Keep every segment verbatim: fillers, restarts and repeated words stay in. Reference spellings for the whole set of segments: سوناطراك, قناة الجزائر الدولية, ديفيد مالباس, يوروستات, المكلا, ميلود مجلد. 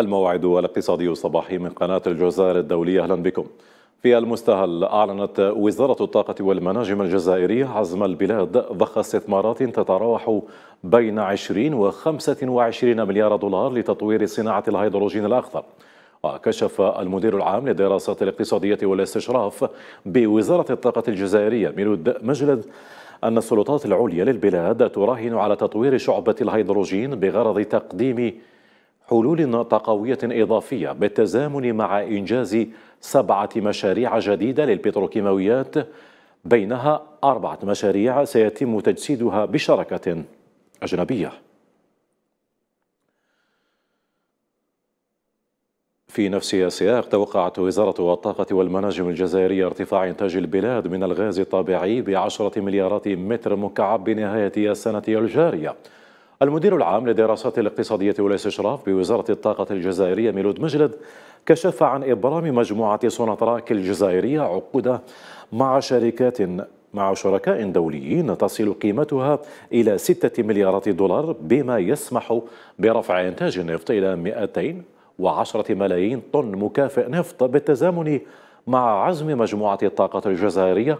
الموعد الاقتصادي الصباحي من قناة الجزائر الدولية، أهلا بكم. في المستهل، أعلنت وزارة الطاقة والمناجم الجزائرية عزم البلاد ضخ استثمارات تتراوح بين عشرين و خمسة وعشرين مليار دولار لتطوير صناعة الهيدروجين الأخضر. وكشف المدير العام للدراسات الاقتصادية والاستشراف بوزارة الطاقة الجزائرية ميلود مجلد أن السلطات العليا للبلاد تراهن على تطوير شعبة الهيدروجين بغرض تقديم حلول طاقوية إضافية بالتزامن مع إنجاز سبعة مشاريع جديدة للبتروكيماويات، بينها أربعة مشاريع سيتم تجسيدها بشركة أجنبية. في نفس السياق، توقعت وزارة الطاقة والمناجم الجزائرية ارتفاع إنتاج البلاد من الغاز الطبيعي بعشرة مليارات متر مكعب بنهاية السنة الجارية. المدير العام للدراسات الاقتصادية والاستشراف بوزارة الطاقة الجزائرية ميلود مجلد كشف عن إبرام مجموعة سوناطراك الجزائرية عقود مع شركات مع شركاء دوليين تصل قيمتها إلى ستة مليارات دولار، بما يسمح برفع إنتاج النفط إلى مئتين وعشرة ملايين طن مكافئ نفط، بالتزامن مع عزم مجموعة الطاقة الجزائرية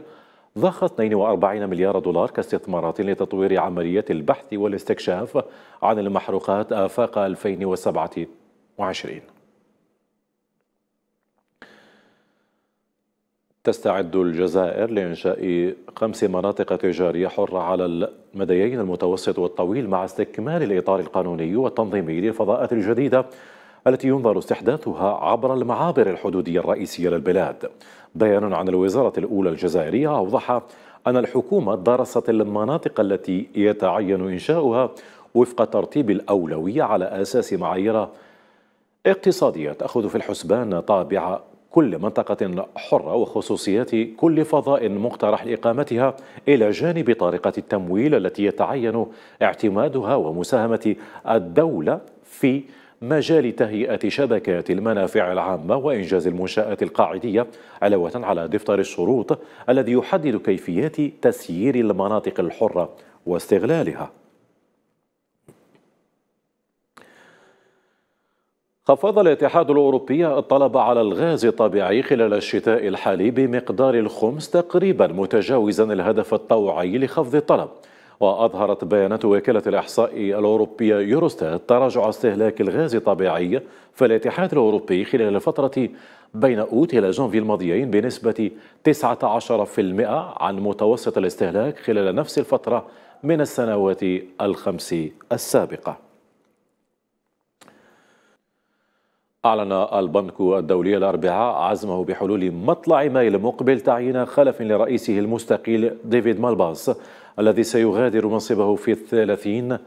ضخ اثنين وأربعين مليار دولار كاستثمارات لتطوير عملية البحث والاستكشاف عن المحروقات آفاق ألفين وسبعة وعشرين. تستعد الجزائر لإنشاء خمس مناطق تجارية حرة على المديين المتوسط والطويل، مع استكمال الإطار القانوني والتنظيمي للفضاءات الجديدة التي ينظر استحداثها عبر المعابر الحدودية الرئيسية للبلاد. بيان عن الوزارة الأولى الجزائرية أوضح أن الحكومة درست المناطق التي يتعين إنشاؤها وفق ترتيب الأولوية على أساس معايير اقتصادية تأخذ في الحسبان طابع كل منطقة حرة وخصوصيات كل فضاء مقترح لإقامتها، إلى جانب طريقة التمويل التي يتعين اعتمادها ومساهمة الدولة في مجال تهيئة شبكات المنافع العامة وإنجاز المنشآت القاعدية، علاوة على دفتر الشروط الذي يحدد كيفيات تسيير المناطق الحرة واستغلالها. خفض الاتحاد الأوروبي الطلب على الغاز الطبيعي خلال الشتاء الحالي بمقدار الخمس تقريبا، متجاوزا الهدف الطوعي لخفض الطلب. وأظهرت بيانات وكالة الإحصاء الأوروبية يوروستات تراجع استهلاك الغاز الطبيعي في الاتحاد الأوروبي خلال الفترة بين أوت إلى جانفي الماضيين بنسبة تسعة عشر بالمئة عن متوسط الاستهلاك خلال نفس الفترة من السنوات الخمس السابقة. أعلن البنك الدولي الأربعاء عزمه بحلول مطلع ماي المقبل تعيين خلف لرئيسه المستقيل ديفيد مالباس، الذي سيغادر منصبه في الثلاثين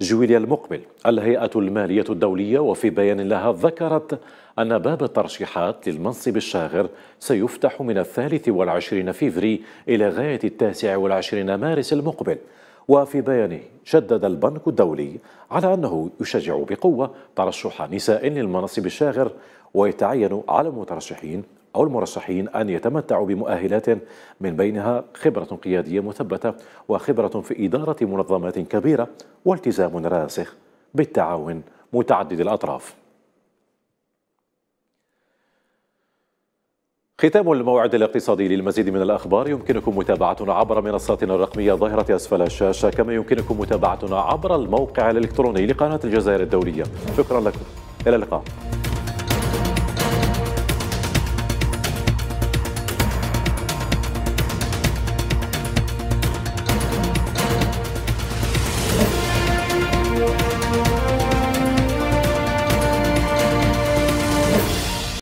جويليا المقبل. الهيئة المالية الدولية وفي بيان لها ذكرت أن باب الترشيحات للمنصب الشاغر سيفتح من الثالث والعشرين فيفري إلى غاية التاسع والعشرين مارس المقبل. وفي بيانه شدد البنك الدولي على أنه يشجع بقوة ترشح نساء للمناصب الشاغر، ويتعين على المترشحين أو المرشحين أن يتمتعوا بمؤهلات من بينها خبرة قيادية مثبتة وخبرة في إدارة منظمات كبيرة والتزام راسخ بالتعاون متعدد الأطراف. ختام الموعد الاقتصادي. للمزيد من الأخبار يمكنكم متابعتنا عبر منصاتنا الرقمية ظاهرة أسفل الشاشة، كما يمكنكم متابعتنا عبر الموقع الإلكتروني لقناة الجزائر الدولية. شكرا لكم، إلى اللقاء.